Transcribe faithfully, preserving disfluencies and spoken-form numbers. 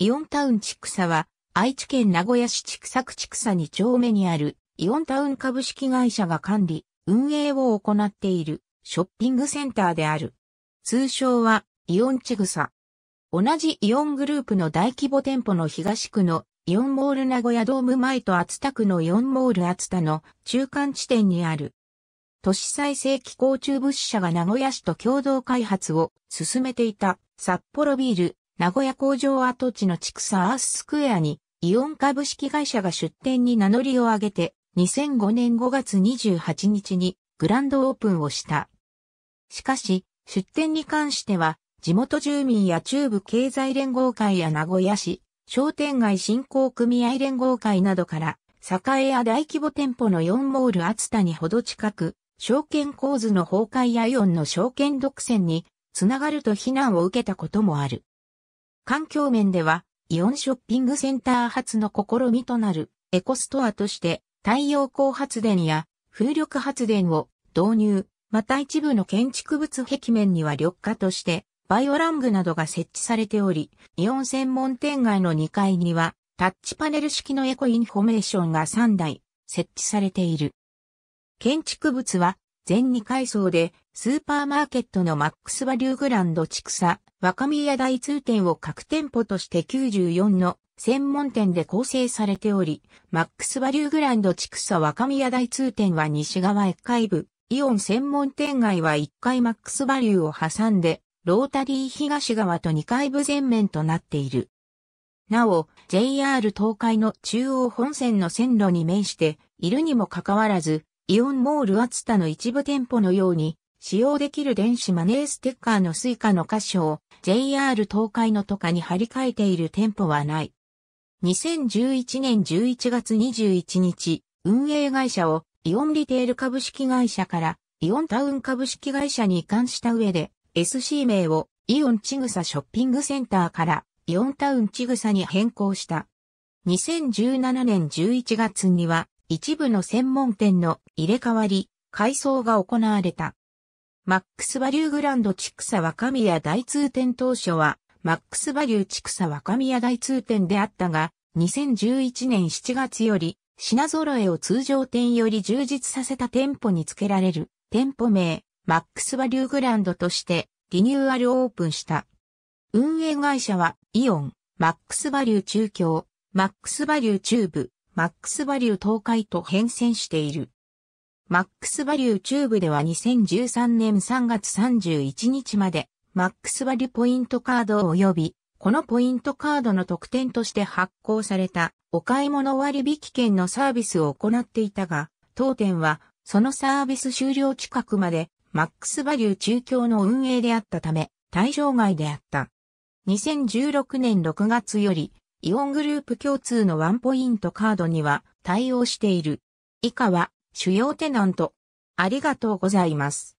イオンタウン千種は、愛知県名古屋市千種区千種に丁目にある、イオンタウン株式会社が管理、運営を行っている、ショッピングセンターである。通称は、イオン千種。同じイオングループの大規模店舗の東区のイオンモール名古屋ドーム前と熱田区のイオンモール熱田の中間地点にある。都市再生機構中物社が名古屋市と共同開発を進めていた札幌ビール名古屋工場跡地の千種アーススクエアにイオン株式会社が出店に名乗りを上げてにせんごねんごがつにじゅうはちにちにグランドオープンをした。しかし出店に関しては地元住民や中部経済連合会や名古屋市商店街振興組合連合会などから栄や大規模店舗のイオンモール熱田にほど近く証券構図の崩壊やイオンの証券独占につながると非難を受けたこともある。環境面では、イオンショッピングセンター初の試みとなるエコストアとして太陽光発電や風力発電を導入、また一部の建築物壁面には緑化としてバイオラングなどが設置されており、イオン専門店街のにかいにはタッチパネル式のエコインフォメーションがさんだい設置されている。建築物は全にかいそうでスーパーマーケットのマックスバリューグランド千種、若宮台通店を各店舗としてきゅうじゅうよんの専門店で構成されており、マックスバリューグランド千種若宮台通店は西側いっかい部、イオン専門店街はいっかいマックスバリューを挟んで、ロータリー東側とにかいぶ全面となっている。なお、ジェイアール 東海の中央本線の線路に面しているにもかかわらず、イオンモール熱田の一部店舗のように使用できる電子マネーステッカーのSuicaの箇所を ジェイアール 東海のトカに貼り替えている店舗はない。にせんじゅういちねんじゅういちがつにじゅういちにち、運営会社をイオンリテール株式会社からイオンタウン株式会社に移管した上で エスシー 名をイオン千種ショッピングセンターからイオンタウン千種に変更した。にせんじゅうななねんじゅういちがつには一部の専門店の入れ替わり、改装が行われた。マックスバリューグランド千種若宮台通店当初は、マックスバリュー千種若宮台通店であったが、にせんじゅういちねんしちがつより、品揃えを通常店より充実させた店舗に付けられる、店舗名、マックスバリューグランドとして、リニューアルオープンした。運営会社は、イオン、マックスバリュー中京、マックスバリュー中部、マックスバリュー東海と変遷している。マックスバリュー中部ではにせんじゅうさんねんさんがつさんじゅういちにちまでマックスバリューポイントカード及びこのポイントカードの特典として発行されたお買い物割引券のサービスを行っていたが、当店はそのサービス終了近くまでマックスバリュー中京の運営であったため対象外であった。にせんじゅうろくねんろくがつよりイオングループ共通のワンポイントカードには対応している。以下は主要テナント。ありがとうございます。